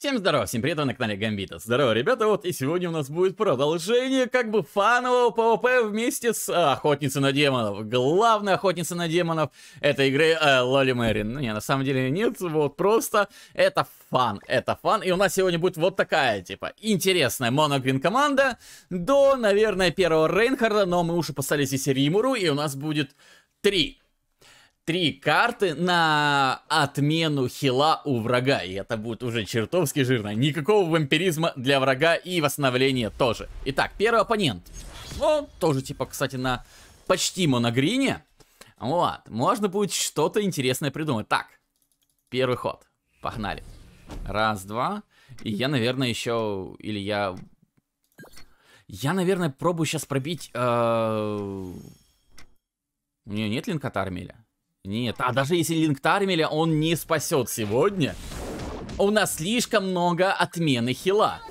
Всем здорово, всем привет, вы на канале Гамбита. Здорово, ребята, вот и сегодня у нас будет продолжение как бы фанового ПВП вместе с Охотницей на демонов. Главная Охотница на демонов этой игры Лоли Мэрин. Ну, не, на самом деле нет, вот просто это фан, И у нас сегодня будет вот такая, типа, интересная моногрин команда до, наверное, первого Рейнхарда, но мы уже поставили здесь Римуру, и у нас будет три карты на отмену хила у врага. И это будет уже чертовски жирно. Никакого вампиризма для врага и восстановления тоже. Итак, первый оппонент. Он тоже, типа, кстати, на почти моногрине. Вот. Можно будет что-то интересное придумать. Так. Первый ход. Погнали. Раз, два. И я, наверное, еще... Или я... Я, наверное, пробую сейчас пробить... У нее нет линка Тармеля? Нет, а даже если линк Тармеля, он не спасет сегодня. У нас слишком много отмены хила.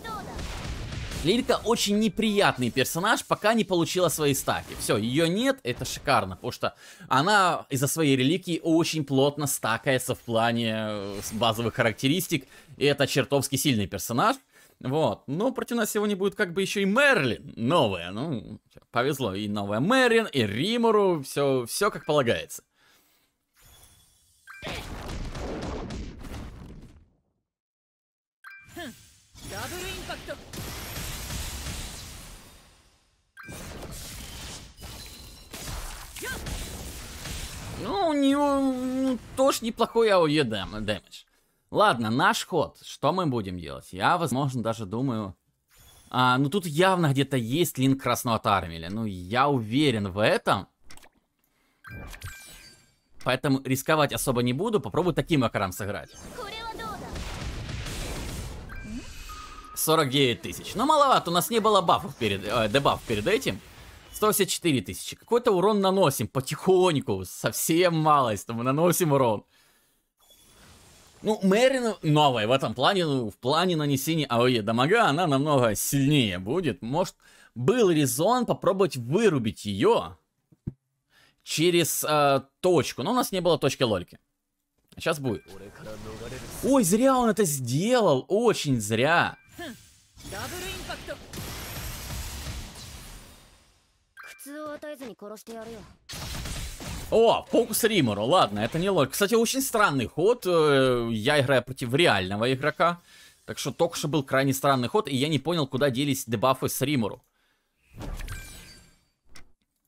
Лирика очень неприятный персонаж, пока не получила свои стаки. Все, ее нет, это шикарно, потому что она из-за своей реликвии очень плотно стакается в плане базовых характеристик. И это чертовски сильный персонаж. Вот, но против нас сегодня будет как бы еще и Мерлин, новая, ну, повезло, и новая Мэрин, и Римуру, все как полагается. Ну, у него тоже неплохой AoE дэмэдж. Ладно, наш ход. Что мы будем делать? Я, возможно, даже думаю... ну, тут явно где-то есть линк Красного Тармеля. Ну, я уверен в этом. Поэтому рисковать особо не буду. Попробую таким макаром сыграть. 49 тысяч. Но маловато, у нас не было бафов перед, дебафов перед этим. 184 тысячи. Какой-то урон наносим потихоньку. Совсем малость. Мы наносим урон. Ну, Мэрин новая в этом плане, в плане нанесения АОЕ дамага, она намного сильнее будет. Может, был резон попробовать вырубить ее через точку. Но у нас не было точки лольки. Сейчас будет. Ой, зря он это сделал. Очень зря. О, фокус Римуру, ладно, это не логика. Кстати, очень странный ход. Я играю против реального игрока. Так что только что был крайне странный ход. И я не понял, куда делись дебафы с Римуру.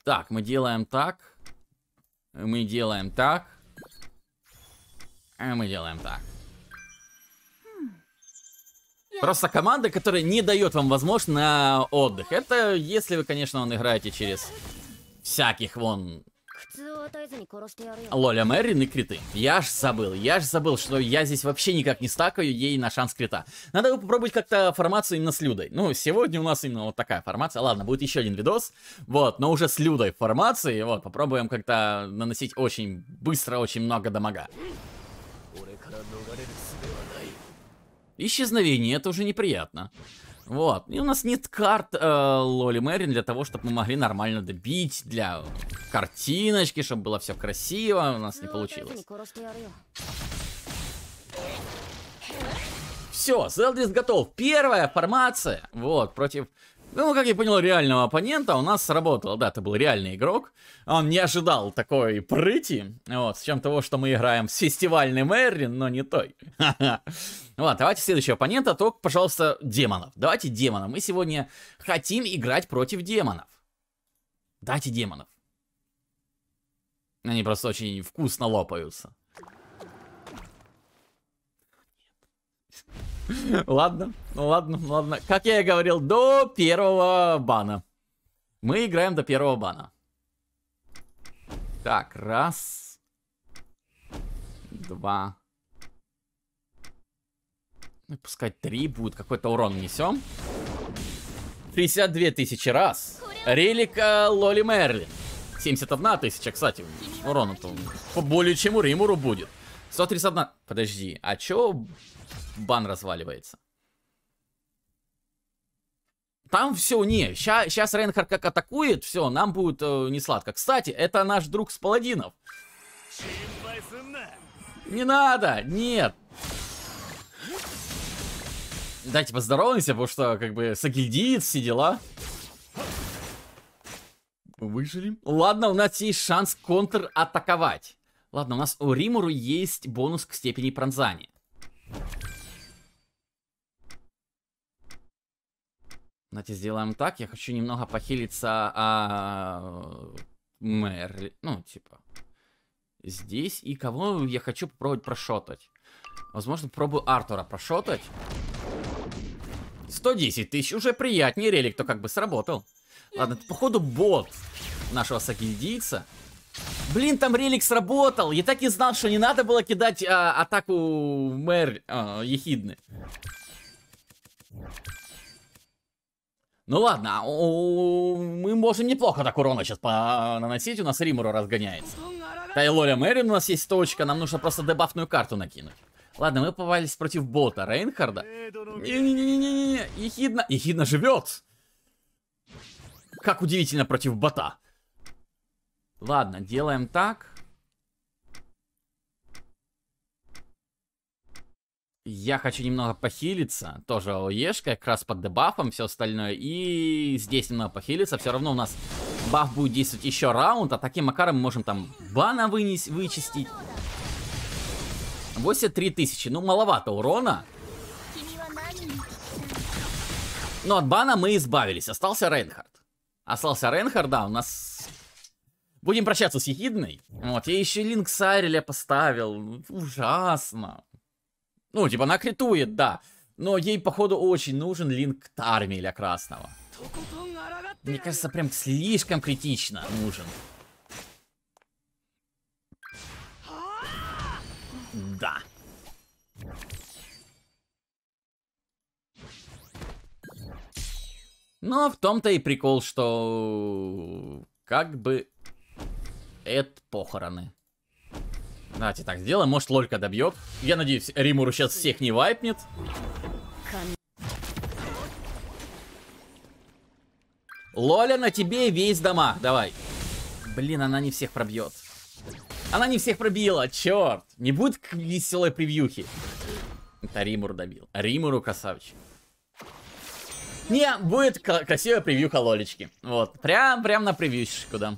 Так, мы делаем так. Мы делаем так. А мы делаем так. Просто команда, которая не дает вам возможность на отдых. Это если вы, конечно, играете через всяких вон... Лоли Мэрин и криты. Я ж забыл, что я здесь вообще никак не стакаю ей на шанс крита. Надо попробовать как-то формацию именно с Людой. Ну, сегодня у нас именно вот такая формация. Ладно, будет еще один видос. Вот, но уже с Людой формации. Вот, попробуем как-то наносить очень быстро, очень много дамага. Исчезновение, это уже неприятно. Вот, и у нас нет карт Лоли Мэрин для того, чтобы мы могли нормально добить, для картиночки, чтобы было все красиво, у нас не получилось. Все, Зелдрис готов. Первая формация, вот, против, ну, как я понял, реального оппонента у нас сработало. Да, это был реальный игрок, он не ожидал такой прыти, вот, с чем того, что мы играем с фестивальной Мэрин, но не той. Вот, давайте следующего оппонента, только, пожалуйста, демонов. Давайте демонов. Мы сегодня хотим играть против демонов. Дайте демонов. Они просто очень вкусно лопаются. Ладно, ладно. Как я и говорил, до первого бана. Мы играем до первого бана. Так, раз. Два. Пускай 3 будет, какой-то урон несем. 32 тысячи раз. Релика Лоли Мэрли. 71 тысяча, кстати, урона-то более чем у Римуру будет. 131... Подожди, а чё бан разваливается? Там все, не, сейчас Рейнхард как атакует, все, нам будет не сладко. Кстати, это наш друг с паладинов. Не надо, нет. Давайте поздороваемся, потому что, как бы, сагильдиец, все дела. Выжили. Ладно, у нас есть шанс контратаковать. Ладно, у нас у Римуру есть бонус к степени пронзания. Давайте сделаем так. Я хочу немного похилиться Мерлин. Ну, типа. Здесь. И кого я хочу попробовать прошотать? Возможно, попробую Артура прошотать. 110 тысяч. Уже приятнее. Релик-то как бы сработал. Ладно, это, походу, бот нашего сагильдийца. Блин, там релик сработал. Я так и знал, что не надо было кидать атаку Ехидны. Ну ладно, мы можем неплохо так урона сейчас наносить, у нас Римуру разгоняется. Да и Лоли Мэрин у нас есть точка, нам нужно просто дебафную карту накинуть. Ладно, мы повалились против бота Рейнхарда. Не-не-не-не-не-не, Ехидна живет. Как удивительно против бота. Ладно, делаем так. Я хочу немного похилиться, тоже ОЕшка, как раз под дебафом, все остальное, и здесь немного похилиться, все равно у нас баф будет действовать еще раунд, а таким макаром мы можем там бана вычистить. 83 тысячи, ну маловато урона. Но от бана мы избавились, остался Рейнхард. Остался Рейнхард, да, у нас... Будем прощаться с Ехидной. Вот, я еще линк Сариля поставил, ужасно. Ну, типа, она критует, да. Но ей, походу, очень нужен линк к армии для красного. Мне кажется, прям слишком критично нужен. Да. Но в том-то и прикол, что... Как бы... Это похороны. Давайте так сделаем, может Лолька добьет. Я надеюсь, Римуру сейчас всех не вайпнет. Лоля, на тебе весь дома, давай. Блин, она не всех пробьет. Она не всех пробила, черт. Не будет веселой превьюхи. Это Римур добил. Римуру красавчик. Не, будет красивая превьюха Лолечки. Вот, прям на превьюшечку дам.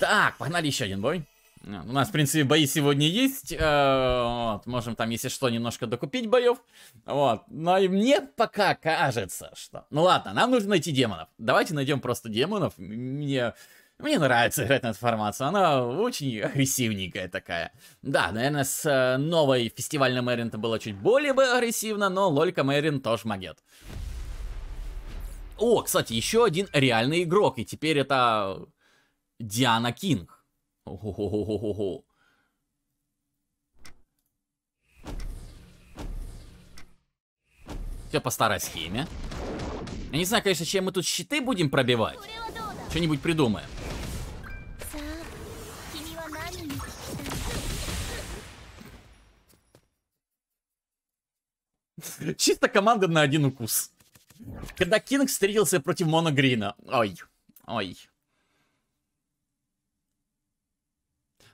Так, погнали еще один бой. У нас, в принципе, бои сегодня есть. Вот, можем там, если что, немножко докупить боев. Вот. Но и мне пока кажется, что... Ну ладно, нам нужно найти демонов. Давайте найдем просто демонов. Мне нравится играть на эту формацию. Она очень агрессивненькая такая. Да, наверное, с новой фестивальной Мэрин-то было чуть более бы агрессивно, но Лолька Мэрин тоже могет. О, кстати, еще один реальный игрок. И теперь это Диана Кинг. О-хо-хо-хо-хо-хо. Все по старой схеме. Я не знаю, конечно, чем мы тут щиты будем пробивать. Что-нибудь придумаем. Чисто команда на один укус. Когда Кинг встретился против Моногрина. Ой, ой.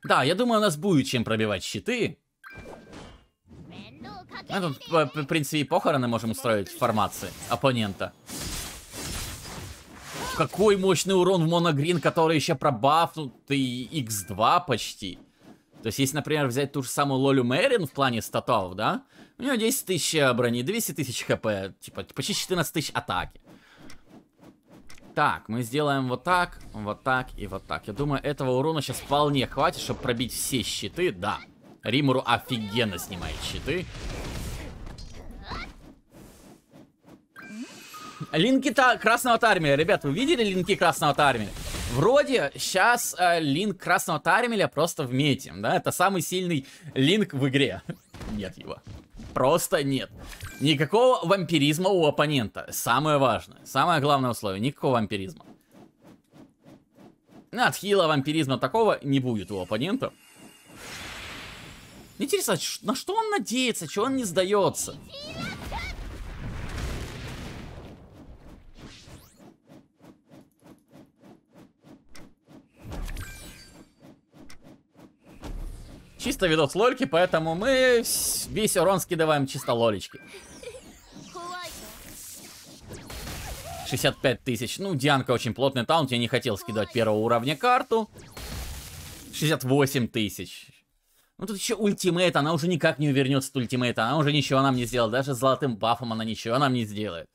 Да, я думаю, у нас будет чем пробивать щиты. Мы тут, в принципе, и похороны можем устроить в формации оппонента. Какой мощный урон в моногрин, который еще пробафнутый x2 почти. То есть, если, например, взять ту же самую Лолю Мэрин в плане статов, да? У нее 10 тысяч брони, 200 тысяч хп, типа почти 14 тысяч атаки. Так, мы сделаем вот так и вот так. Я думаю, этого урона сейчас вполне хватит, чтобы пробить все щиты. Да, Римуру офигенно снимает щиты. Линки красного тармеля. Ребят, вы видели линки красного тармеля? Вроде сейчас линк красного тармеля просто вметим, да? Это самый сильный линк в игре. Нет его. Просто нет. Никакого вампиризма у оппонента. Самое важное. Самое главное условие. Никакого вампиризма. От хила вампиризма такого не будет у оппонента. Интересно, на что он надеется? Чего он не сдается? Чисто видос Лольки, поэтому мы весь урон скидываем чисто Лолечки. 65 тысяч. Ну, Дианка очень плотный таунт, я не хотел скидывать первого уровня карту. 68 тысяч. Ну, тут еще ультимейт, она уже никак не увернется от ультимейта. Она уже ничего нам не сделала. Даже с золотым бафом она ничего нам не сделает.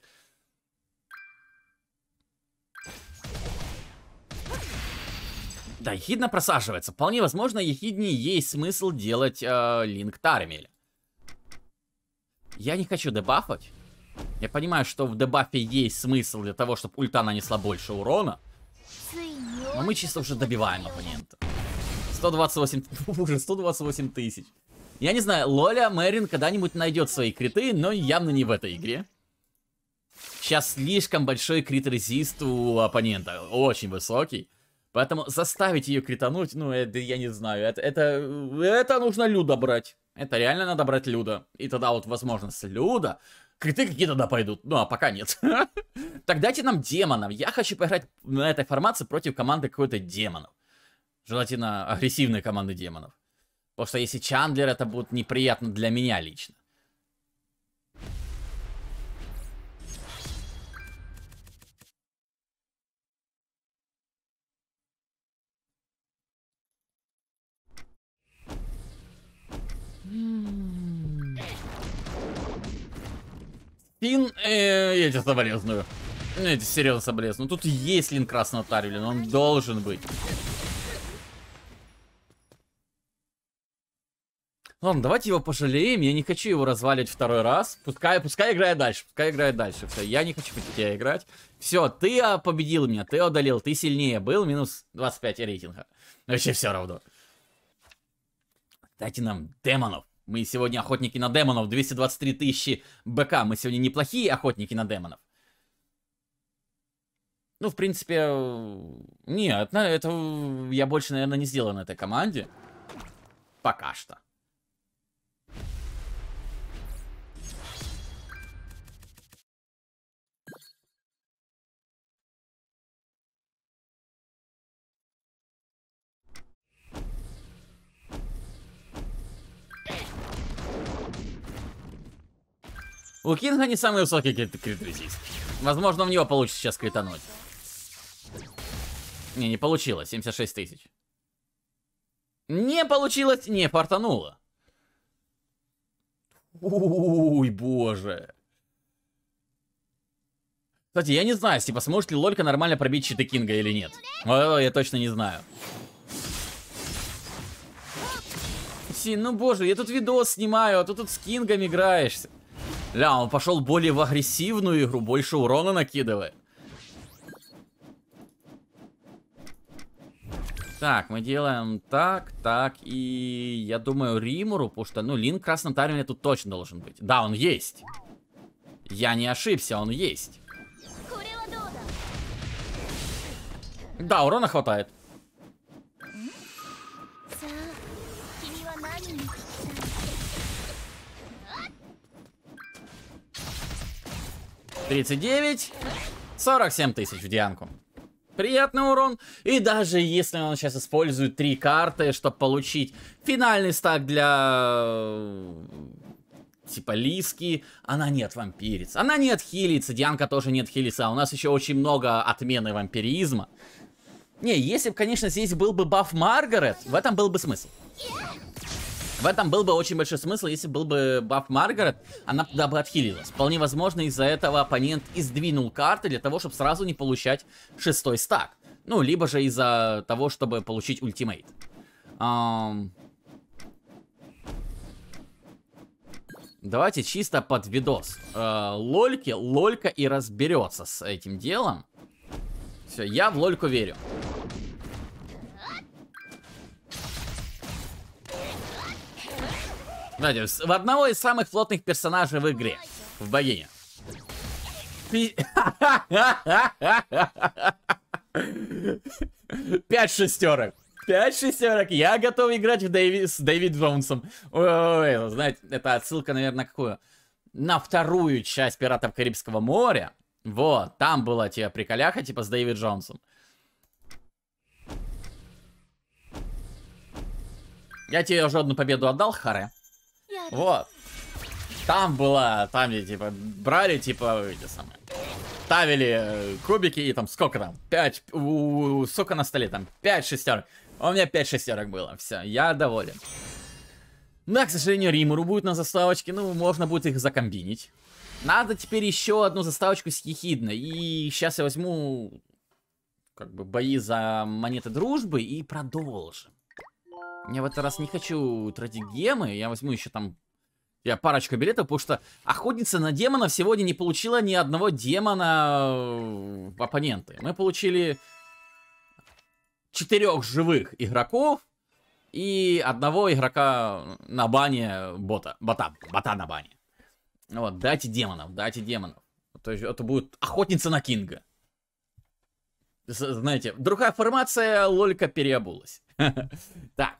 Да, Ехидна просаживается. Вполне возможно, Ехидне есть смысл делать линк Тармель. Я не хочу дебафать. Я понимаю, что в дебафе есть смысл для того, чтобы ульта нанесла больше урона. Но мы чисто уже добиваем оппонента. 128 тысяч. Я не знаю, Лоли Мэрин когда-нибудь найдет свои криты, но явно не в этой игре. Сейчас слишком большой крит-резист у оппонента. Очень высокий. Поэтому заставить ее критануть, ну, это, я не знаю, это нужно Люда брать. Это реально надо брать Люда. И тогда вот возможность Люда... Криты какие-то да пойдут. Ну, а пока нет. Так дайте нам демонов. Я хочу поиграть на этой формации против команды какой-то демонов. Желательно агрессивной команды демонов. Потому что если Чандлер, это будет неприятно для меня лично. Фин, я тебе соболезную. Я тебе серьезно соболезную. Тут есть линк красного тарвеля, но он должен быть. Ладно, давайте его пожалеем. Я не хочу его разваливать второй раз. Пускай играет дальше. Пускай играет дальше. Все, я не хочу против тебя играть. Все, ты победил меня, ты одолел, ты сильнее был. Минус 25 рейтинга. Вообще все равно. Дайте нам демонов. Мы сегодня охотники на демонов. 223 тысячи БК. Мы сегодня неплохие охотники на демонов. Ну, в принципе... Нет, это я больше, наверное, не сделаю на этой команде. Пока что. У Кинга не самый высокий крит-резист. Возможно, у него получится сейчас критануть. Не получилось. 76 тысяч. Не получилось, не портануло. Ой, боже. Кстати, я не знаю, типа, сможет ли Лолька нормально пробить щиты Кинга или нет. Вот этого я точно не знаю. Ну, боже, я тут видос снимаю, а ты тут с Кингом играешься. Ля, он пошел более в агрессивную игру, больше урона накидывает. Так, мы делаем так, и я думаю Римуру, потому что, ну, линк красного тарвеля тут точно должен быть. Да, он есть. Я не ошибся, он есть. Да, урона хватает. $39, 47 тысяч в Дианку. Приятный урон. И даже если он сейчас использует 3 карты, чтобы получить финальный стак для... типа Лиски, она не от вампириц. Она не отхилится, Дианка тоже не отхилится. У нас еще очень много отмены вампиризма. Не, если бы, конечно, здесь был бы баф Маргарет, в этом был бы смысл. В этом был бы очень большой смысл, если был бы баф Маргарет, она туда бы отхилилась. Вполне возможно, из-за этого оппонент и сдвинул карты для того, чтобы сразу не получать 6-й стак. Ну, либо же из-за того, чтобы получить ультимейт. Давайте чисто под видос. Лолька и разберется с этим делом. Все, я в Лольку верю. В одного из самых плотных персонажей в игре. В богине. Пи... 5 шестерок. 5 шестерок. Я готов играть в с Дэвид Джонсом. Ой, знаете, это отсылка, наверное, какую? На вторую часть Пиратов Карибского моря. Вот, там была тебе приколяха, типа с Дэвид Джонсом. Я тебе уже одну победу отдал, харе. Вот. Там была, там где, типа, брали, типа, эти самые. ставили кубики, и там сколько там? 5, сколько на столе там? 5 шестерок. У меня 5 шестерок было, все, я доволен. Да, к сожалению, Римуру будет на заставочке, ну, можно будет их закомбинить. Надо теперь еще одну заставочку с Ехидной, и сейчас я возьму, как бы, бои за монеты дружбы и продолжим. Я в этот раз не хочу тратить гемы, я возьму еще там... Я парочку билетов, потому что охотница на демонов сегодня не получила ни одного демона оппонента. Мы получили 4 живых игроков и одного игрока на бане бота на бане. Вот, дайте демонов. То есть это будет охотница на Кинга. Знаете, другая формация, Лолька переобулась. Так.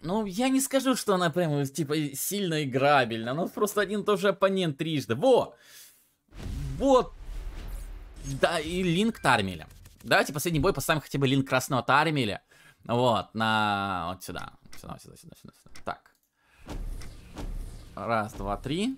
Ну, я не скажу, что она прям, типа, сильно играбельна. Но просто один и тот же оппонент трижды. Во! Вот. Да, и линк Тармеля. Давайте последний бой поставим хотя бы линк красного Тармеля. Вот, на... Вот сюда. Сюда. Так. Раз, два, три.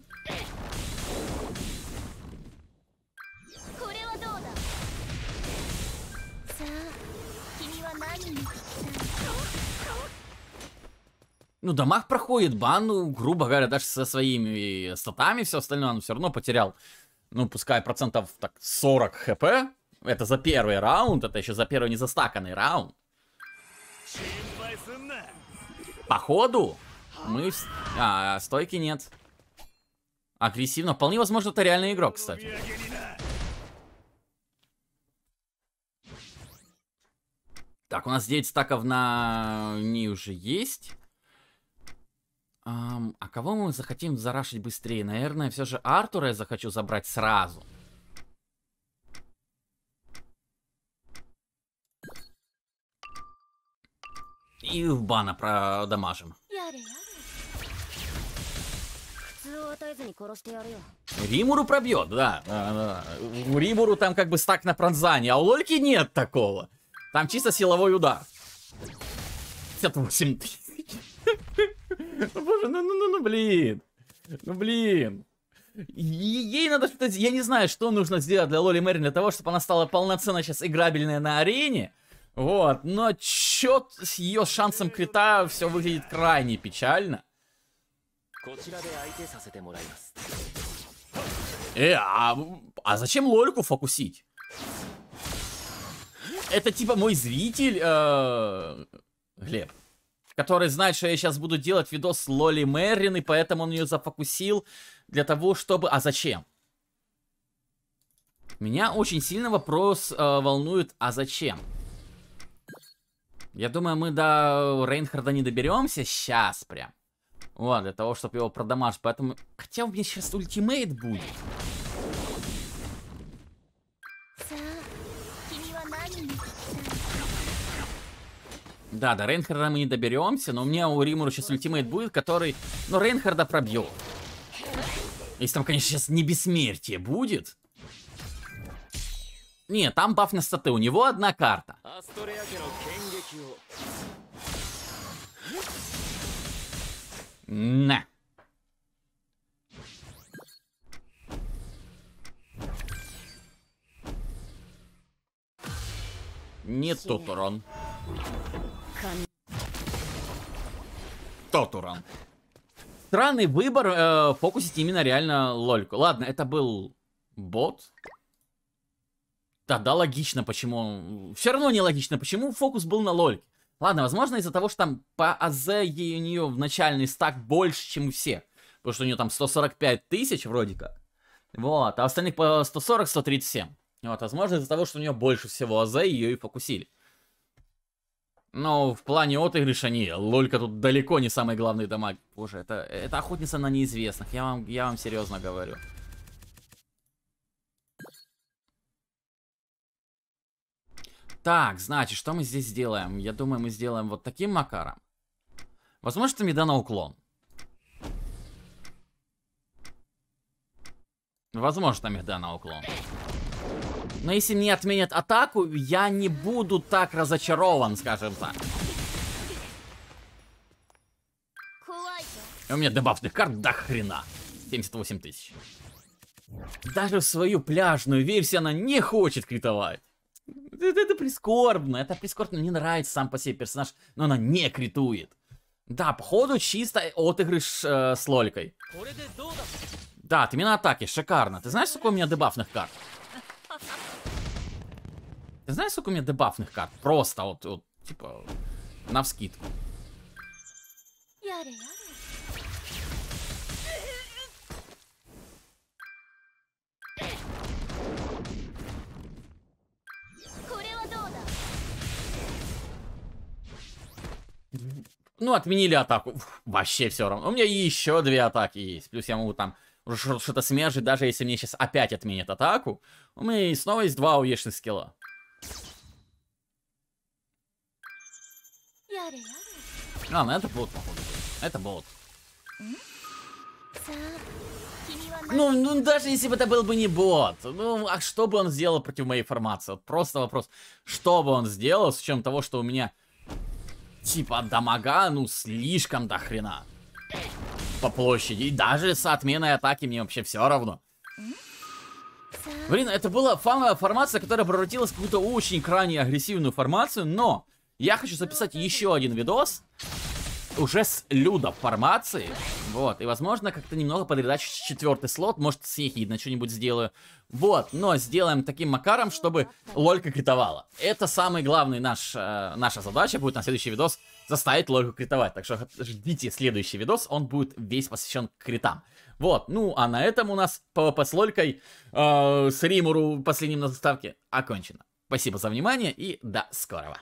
Ну, дамаг проходит, бан, ну, грубо говоря, даже со своими статами, все остальное он все равно потерял, ну, пускай процентов так 40 хп. Это за первый раунд, это еще за первый незастаканный раунд. Походу, мы... стойки нет. Агрессивно, вполне возможно, это реальный игрок, кстати. Так, у нас 9 стаков на ней уже есть. А кого мы захотим зарашить быстрее? Наверное, все же Артура я захочу забрать сразу. И в бана продамажим. Римуру пробьет, да. У Римуру там как бы стак на пронзание, а у Лольки нет такого. Там чисто силовой удар. 58 тысяч. Ну, боже, ну, блин. Ну, блин. Ей надо что-то... Я не знаю, что нужно сделать для Лоли Мэрин для того, чтобы она стала полноценно сейчас играбельная на арене. Вот, но чё с ее шансом крита все выглядит крайне печально. А зачем Лольку фокусить? Это типа мой зритель, Глеб, который знает, что я сейчас буду делать видос с Лоли Мэрин, и поэтому он ее зафокусил для того, чтобы... А зачем? Меня очень сильно вопрос волнует, а зачем? Я думаю, мы до Рейнхарда не доберемся сейчас прям. Вот, для того, чтобы его продамажить, поэтому... Хотя у меня сейчас ультимейт будет. Да, до Рейнхарда мы не доберемся, но у меня у Римуру сейчас ультимейт будет, который... Ну, Рейнхарда пробьет. Если там, конечно, сейчас не бессмертие будет. Не, там баф на статы, у него одна карта. На. Не тот урон. Тот урон. Странный выбор фокусить именно реально Лольку. Ладно, это был бот. Да, логично, почему. Все равно нелогично, почему фокус был на Лольке. Ладно, возможно, из-за того, что там по АЗ ей у нее в начальный стак больше, чем у всех. Потому что у нее там 145 тысяч вроде как. Вот, а остальных по 140-137. Вот, возможно, из-за того, что у нее больше всего АЗ, ее и фокусили. Но в плане отыгрыша не, Лолька тут далеко не самый главный дамаг. Боже, это охотница на неизвестных, я вам серьезно говорю. Так, значит, что мы здесь сделаем? Я думаю, мы сделаем вот таким макаром. Возможно, меда на уклон. Возможно, меда на уклон. Но если мне отменят атаку, я не буду так разочарован, скажем так. И у меня дебафных карт до хрена. 78 тысяч. Даже в свою пляжную версию она не хочет критовать. Это прискорбно. Это прискорбно. Мне нравится сам по себе персонаж, но она не критует. Да, походу чисто отыгрыш с лолькой. Да, ты именно атаки, шикарно. Ты знаешь, сколько у меня дебафных карт? Ты знаешь, сколько у меня дебафных карт? Просто вот типа, навскидку. Ну, отменили атаку. Вообще все равно. У меня еще две атаки есть. Плюс я могу там что-то смержить, даже если мне сейчас опять отменят атаку. У меня снова есть два уешных скилла. А, ну это бот, походу. Это бот. Ну, даже если бы это был бы не бот. Ну, а что бы он сделал против моей формации? Вот просто вопрос. Что бы он сделал, с учетом того, что у меня... Типа дамага, ну слишком до хрена по площади. И даже с отменой атаки мне вообще все равно. Блин, это была формация, которая превратилась в какую-то очень крайне агрессивную формацию. Но я хочу записать еще один видос уже с Люда формации. Вот, и возможно как-то немного подредать четвертый слот. Может с Ехидной что-нибудь сделаю. Вот, но сделаем таким макаром, чтобы лолька критовала. Это самый главный наша задача будет на следующий видос — заставить лольку критовать. Так что ждите следующий видос, он будет весь посвящен критам. Вот, ну а на этом у нас ПВП с лолькой с Римуру последним на заставке окончено. Спасибо за внимание и до скорого.